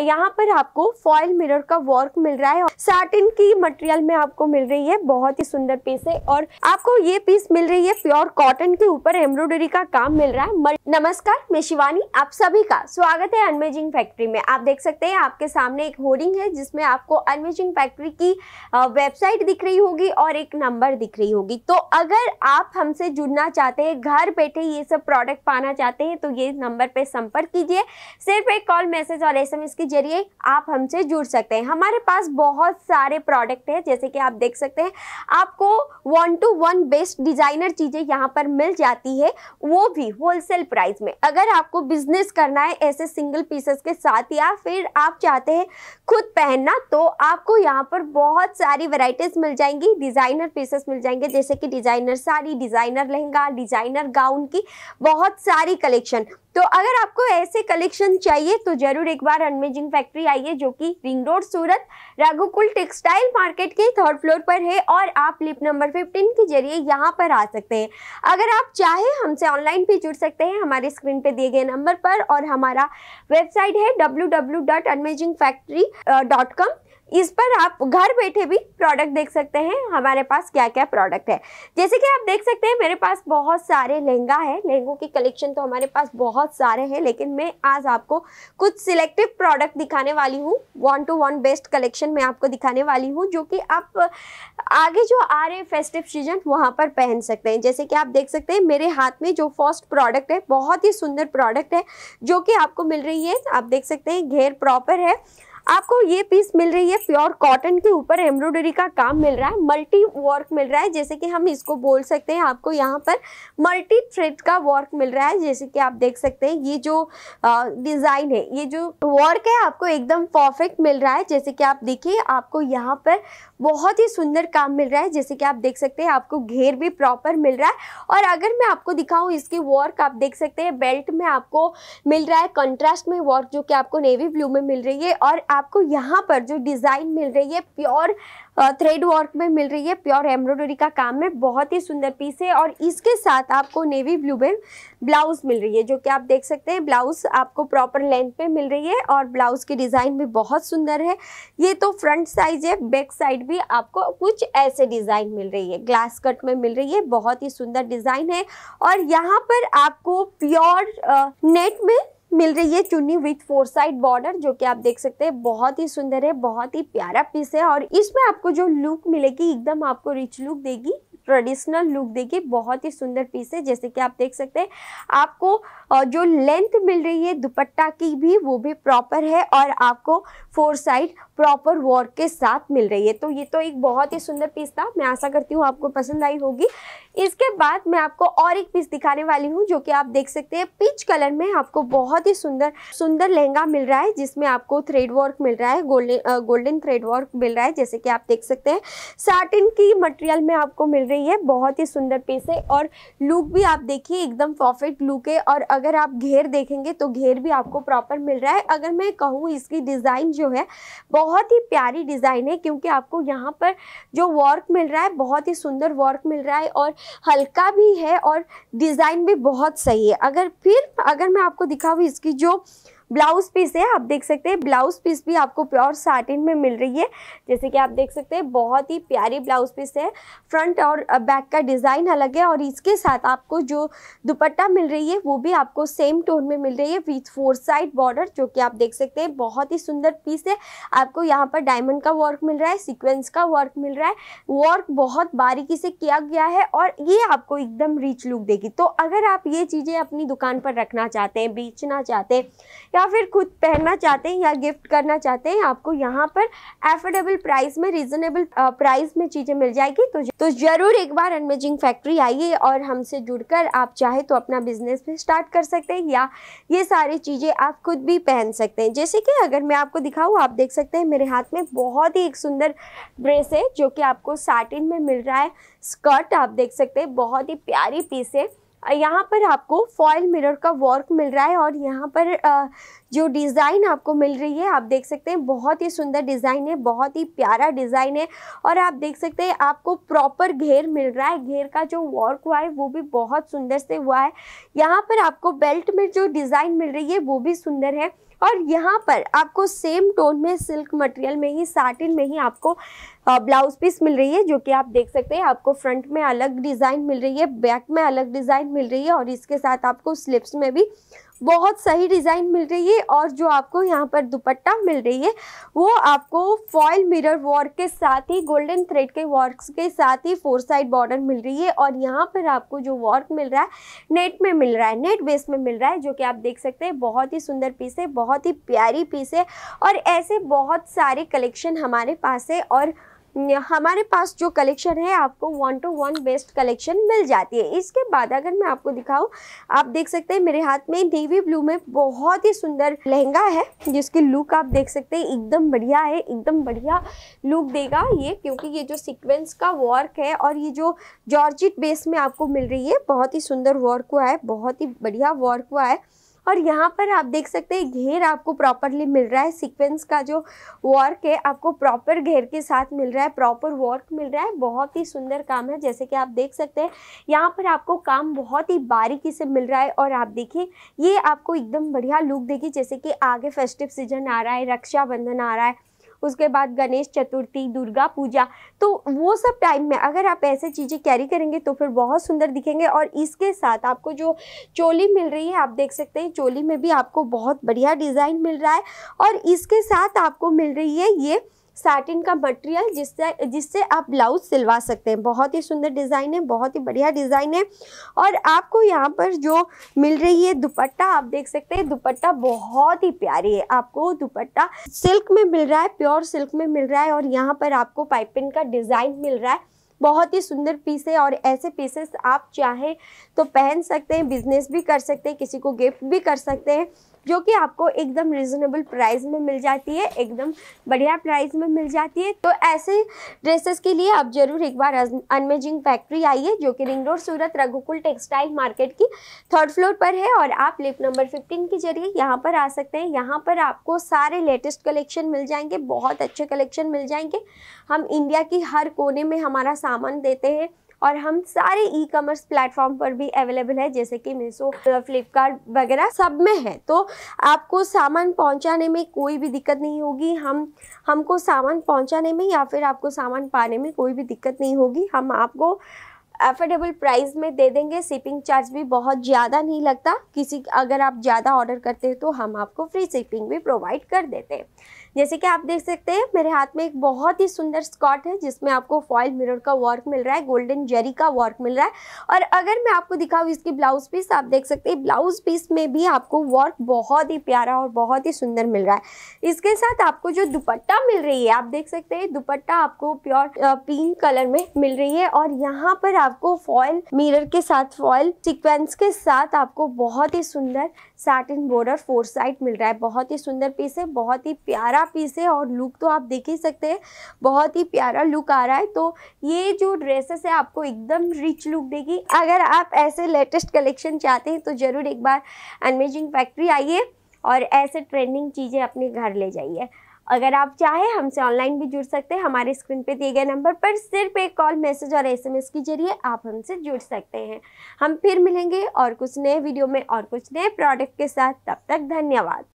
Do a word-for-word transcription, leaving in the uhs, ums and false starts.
यहाँ पर आपको फॉयल मिरर का वर्क मिल रहा है और साटिन की मटेरियल में आपको मिल रही है। बहुत ही सुंदर पीस है और आपको ये पीस मिल रही है प्योर कॉटन के ऊपर एम्ब्रॉयडरी का काम मिल रहा है। नमस्कार, मैं शिवानी, आप सभी का स्वागत है अमेजिंग फैक्ट्री में। आप देख सकते हैं आपके सामने एक होर्डिंग है जिसमें आपको अमेजिंग फैक्ट्री की वेबसाइट दिख रही होगी और एक नंबर दिख रही होगी। तो अगर आप हमसे जुड़ना चाहते हैं, घर बैठे ये सब प्रोडक्ट पाना चाहते हैं तो ये नंबर पे संपर्क कीजिए। सिर्फ एक कॉल, मैसेज और एसएमएस के जरिए आप हमसे जुड़ सकते हैं। हमारे पास बहुत सारे प्रोडक्ट हैं, जैसे कि आप देख सकते हैं आपको one to one best designer चीजें यहाँ पर मिल जाती है, वो भी होलसेल प्राइस में। अगर आपको बिजनेस करना है ऐसे सिंगल पीसेस के साथ या फिर आप चाहते हैं खुद पहनना तो आपको यहाँ पर बहुत सारी वैरायटीज मिल जाएंगी, डिजाइनर पीसेस मिल जाएंगे, जैसे कि designer sari, designer lehenga, designer gown की बहुत सारी कलेक्शन। तो अगर आपको ऐसे कलेक्शन चाहिए तो जरूर एक बार अमेजिंग फैक्ट्री आइए, जो कि ring road Surat Raghukul textile market के थर्ड फ्लोर पर है और आप लिप नंबर पंद्रह के जरिए यहां पर आ सकते हैं। अगर आप चाहे हमसे ऑनलाइन भी जुड़ सकते हैं हमारे स्क्रीन पे दिए गए नंबर पर, और हमारा वेबसाइट है W W W dot amazing factory dot com. इस पर आप घर बैठे भी प्रोडक्ट देख सकते हैं हमारे पास क्या क्या प्रोडक्ट है। जैसे कि आप देख सकते हैं मेरे पास बहुत सारे लहंगा है, लहंगों की कलेक्शन तो हमारे पास बहुत सारे हैं, लेकिन मैं आज आपको कुछ सिलेक्टिव प्रोडक्ट दिखाने वाली हूँ। One to one best collection मैं आपको दिखाने वाली हूँ जो कि आप आगे जो आ रहे फेस्टिव सीजन वहाँ पर पहन सकते हैं। जैसे कि आप देख सकते हैं मेरे हाथ में जो फर्स्ट प्रोडक्ट है, बहुत ही सुंदर प्रोडक्ट है जो कि आपको मिल रही है। आप देख सकते हैं घेर प्रॉपर है, आपको ये पीस मिल रही है प्योर कॉटन के ऊपर एम्ब्रॉयडरी का काम मिल रहा है, मल्टी वर्क मिल रहा है, जैसे कि हम इसको बोल सकते हैं। आपको यहाँ पर मल्टी थ्रेड का वर्क मिल रहा है, जैसे कि आप देख सकते हैं ये जो डिज़ाइन है, ये जो वर्क है आपको एकदम परफेक्ट मिल रहा है। जैसे कि आप देखिए आपको यहाँ पर बहुत ही सुंदर काम मिल रहा है, जैसे कि आप देख सकते हैं आपको घेर भी प्रॉपर मिल रहा है। और अगर मैं आपको दिखाऊँ इसकी वर्क, आप देख सकते हैं बेल्ट में आपको मिल रहा है कंट्रास्ट में वर्क जो कि आपको नेवी ब्लू में मिल रही है, और आपको यहाँ पर जो डिज़ाइन मिल रही है प्योर थ्रेड वर्क में मिल रही है, प्योर एम्ब्रॉयडरी का काम में। बहुत ही सुंदर पीस है और इसके साथ आपको नेवी ब्लू में ब्लाउज मिल रही है, जो कि आप देख सकते हैं ब्लाउज आपको प्रॉपर लेंथ पे मिल रही है और ब्लाउज की डिज़ाइन भी बहुत सुंदर है। ये तो फ्रंट साइज है, बैक साइड भी आपको कुछ ऐसे डिज़ाइन मिल रही है, ग्लास कट में मिल रही है, बहुत ही सुंदर डिज़ाइन है। और यहाँ पर आपको प्योर नेट में मिल रही है चुन्नी विथ फोर साइड बॉर्डर, जो कि आप देख सकते हैं बहुत ही सुंदर है, बहुत ही प्यारा पीस है। और इसमें आपको जो लुक मिलेगी एकदम आपको रिच लुक देगी, ट्रेडिशनल लुक देगी, बहुत ही सुंदर पीस है। जैसे कि आप देख सकते हैं आपको जो लेंथ मिल रही है दुपट्टा की भी, वो भी प्रॉपर है और आपको फोर साइड प्रॉपर वर्क के साथ मिल रही है। तो ये तो एक बहुत ही सुंदर पीस था, मैं आशा करती हूँ आपको पसंद आई होगी। इसके बाद मैं आपको और एक पीस दिखाने वाली हूँ जो कि आप देख सकते हैं पीच कलर में आपको बहुत ही सुंदर सुंदर लहंगा मिल रहा है, जिसमें आपको थ्रेड वर्क मिल रहा है, गोल्डन गोल्डन थ्रेड वर्क मिल रहा है। जैसे कि आप देख सकते हैं साटिन की मटेरियल में आपको मिल रही है, बहुत ही सुंदर पीस है और लुक भी आप देखिए एकदम परफेक्ट लुक है। और अगर आप घेर देखेंगे तो घेर भी आपको प्रॉपर मिल रहा है। अगर मैं कहूँ इसकी डिज़ाइन जो है बहुत ही प्यारी डिज़ाइन है, क्योंकि आपको यहाँ पर जो वर्क मिल रहा है बहुत ही सुंदर वर्क मिल रहा है और हल्का भी है और डिज़ाइन भी बहुत सही है। अगर फिर अगर मैं आपको दिखाऊँ इसकी जो ब्लाउज पीस है, आप देख सकते हैं ब्लाउज पीस भी आपको प्योर साटिन में मिल रही है। जैसे कि आप देख सकते हैं बहुत ही प्यारी ब्लाउज पीस है, फ्रंट और बैक का डिज़ाइन अलग है। और इसके साथ आपको जो दुपट्टा मिल रही है वो भी आपको सेम टोन में मिल रही है विथ फोर साइड बॉर्डर, जो कि आप देख सकते हैं बहुत ही सुंदर पीस है। आपको यहाँ पर डायमंड का वर्क मिल रहा है, सिक्वेंस का वर्क मिल रहा है, वर्क बहुत बारीकी से किया गया है और ये आपको एकदम रिच लुक देगी। तो अगर आप ये चीज़ें अपनी दुकान पर रखना चाहते हैं, बेचना चाहते हैं या फिर खुद पहनना चाहते हैं या गिफ्ट करना चाहते हैं, आपको यहाँ पर एफोर्डेबल प्राइस में, रीजनेबल प्राइस में चीज़ें मिल जाएगी। तो तो ज़रूर एक बार अमेजिंग फैक्ट्री आइए और हमसे जुड़कर आप चाहे तो अपना बिजनेस भी स्टार्ट कर सकते हैं या ये सारी चीज़ें आप खुद भी पहन सकते हैं। जैसे कि अगर मैं आपको दिखाऊँ, आप देख सकते हैं मेरे हाथ में बहुत ही एक सुंदर ड्रेस है जो कि आपको साटिन में मिल रहा है। स्कर्ट आप देख सकते हैं बहुत ही प्यारी पीस है, यहाँ पर आपको फॉयल मिरर का वर्क मिल रहा है और यहाँ पर जो डिज़ाइन आपको मिल रही है आप देख सकते हैं बहुत ही सुंदर डिज़ाइन है, बहुत ही प्यारा डिज़ाइन है। और आप देख सकते हैं आपको प्रॉपर घेर मिल रहा है, घेर का जो वर्क हुआ है वो भी बहुत सुंदर से हुआ है। यहाँ पर आपको बेल्ट में जो डिज़ाइन मिल रही है वो भी सुंदर है और यहाँ पर आपको सेम टोन में सिल्क मटेरियल में ही साटिन में ही आपको ब्लाउज पीस मिल रही है, जो कि आप देख सकते हैं। आपको फ्रंट में अलग डिज़ाइन मिल रही है, बैक में अलग डिज़ाइन मिल रही है और इसके साथ आपको स्लीव्स में भी बहुत सही डिज़ाइन मिल रही है। और जो आपको यहाँ पर दुपट्टा मिल रही है वो आपको फॉयल मिरर वर्क के साथ ही गोल्डन थ्रेड के वर्क्स के साथ ही फोर साइड बॉर्डर मिल रही है। और यहाँ पर आपको जो वर्क मिल रहा है नेट में मिल रहा है, नेट बेस में मिल रहा है, जो कि आप देख सकते हैं। बहुत ही सुंदर पीस है, बहुत ही प्यारी पीस है। और ऐसे बहुत सारे कलेक्शन हमारे पास है और हमारे पास जो कलेक्शन है आपको one to one best collection मिल जाती है। इसके बाद अगर मैं आपको दिखाऊं, आप देख सकते हैं मेरे हाथ में नेवी ब्लू में बहुत ही सुंदर लहंगा है, जिसकी लुक आप देख सकते हैं एकदम बढ़िया है, एकदम बढ़िया लुक देगा ये, क्योंकि ये जो सीक्वेंस का वर्क है और ये जो जॉर्जेट बेस में आपको मिल रही है, बहुत ही सुंदर वर्क हुआ है, बहुत ही बढ़िया वर्क हुआ है। और यहाँ पर आप देख सकते हैं घेर आपको प्रॉपरली मिल रहा है, सीक्वेंस का जो वर्क है आपको प्रॉपर घेर के साथ मिल रहा है, प्रॉपर वर्क मिल रहा है। बहुत ही सुंदर काम है, जैसे कि आप देख सकते हैं यहाँ पर आपको काम बहुत ही बारीकी से मिल रहा है। और आप देखिए ये आपको एकदम बढ़िया लुक देगी, जैसे कि आगे फेस्टिव सीजन आ रहा है, रक्षाबंधन आ रहा है, उसके बाद गणेश चतुर्थी, दुर्गा पूजा, तो वो सब टाइम में अगर आप ऐसे चीज़ें कैरी करेंगे तो फिर बहुत सुंदर दिखेंगे। और इसके साथ आपको जो चोली मिल रही है आप देख सकते हैं, चोली में भी आपको बहुत बढ़िया डिज़ाइन मिल रहा है। और इसके साथ आपको मिल रही है ये साटिन का मटेरियल, जिससे जिससे आप ब्लाउज सिलवा सकते हैं। बहुत ही सुंदर डिज़ाइन है, बहुत ही बढ़िया डिज़ाइन है। और आपको यहाँ पर जो मिल रही है दुपट्टा, आप देख सकते हैं दुपट्टा बहुत ही प्यारी है। आपको दुपट्टा सिल्क में मिल रहा है, प्योर सिल्क में मिल रहा है। और यहाँ पर आपको पाइपिंग का डिज़ाइन मिल रहा है, बहुत ही सुंदर पीस है। और ऐसे पीसेस आप चाहे तो पहन सकते हैं, बिजनेस भी कर सकते हैं, किसी को गिफ्ट भी कर सकते हैं, जो कि आपको एकदम रिजनेबल प्राइस में मिल जाती है, एकदम बढ़िया प्राइस में मिल जाती है। तो ऐसे ड्रेसेस के लिए आप ज़रूर एक बार अमेजिंग फैक्ट्री आइए, जो कि ring road Surat Raghukul textile market की थर्ड फ्लोर पर है। और आप लिफ्ट नंबर फिफ्टीन के जरिए यहाँ पर आ सकते हैं। यहाँ पर आपको सारे लेटेस्ट कलेक्शन मिल जाएंगे, बहुत अच्छे कलेक्शन मिल जाएंगे। हम इंडिया की हर कोने में हमारा सामान देते हैं और हम सारे ई कॉमर्स प्लेटफॉर्म पर भी अवेलेबल है, जैसे कि मीशो, फ्लिपकार्ट वगैरह सब में है। तो आपको सामान पहुंचाने में कोई भी दिक्कत नहीं होगी, हम हमको सामान पहुंचाने में या फिर आपको सामान पाने में कोई भी दिक्कत नहीं होगी। हम आपको अफोर्डेबल प्राइस में दे देंगे, शिपिंग चार्ज भी बहुत ज़्यादा नहीं लगता। किसी अगर आप ज़्यादा ऑर्डर करते हैं तो हम आपको फ्री शिपिंग भी प्रोवाइड कर देते हैं। जैसे कि आप देख सकते हैं मेरे हाथ में एक बहुत ही सुंदर स्कर्ट है, जिसमें आपको फॉयल मिरर का वर्क मिल रहा है, गोल्डन जरी का वर्क मिल रहा है। और अगर मैं आपको दिखाऊँ इसकी ब्लाउज पीस, आप देख सकते हैं ब्लाउज पीस में भी आपको वर्क बहुत ही प्यारा और बहुत ही सुंदर मिल रहा है। इसके साथ आपको जो दुपट्टा मिल रही है आप देख सकते हैं, दुपट्टा आपको प्योर पिंक कलर में मिल रही है। और यहाँ पर आपको फॉयल मिरर के साथ, फॉयल सीक्वेंस के साथ आपको बहुत ही सुंदर साटिन बॉर्डर फोर साइड मिल रहा है। बहुत ही सुंदर पीस है, बहुत ही प्यारा पीस है। और लुक तो आप देख ही सकते हैं, बहुत ही प्यारा लुक आ रहा है। तो ये जो ड्रेसेस है आपको एकदम रिच लुक देगी। अगर आप ऐसे लेटेस्ट कलेक्शन चाहते हैं तो ज़रूर एक बार अमेजिंग फैक्ट्री आइए और ऐसे ट्रेंडिंग चीज़ें अपने घर ले जाइए। अगर आप चाहें हमसे ऑनलाइन भी जुड़ सकते हैं, हमारे स्क्रीन पे दिए गए नंबर पर सिर्फ एक कॉल, मैसेज और एसएमएस के जरिए आप हमसे जुड़ सकते हैं। हम फिर मिलेंगे और कुछ नए वीडियो में और कुछ नए प्रोडक्ट के साथ, तब तक धन्यवाद।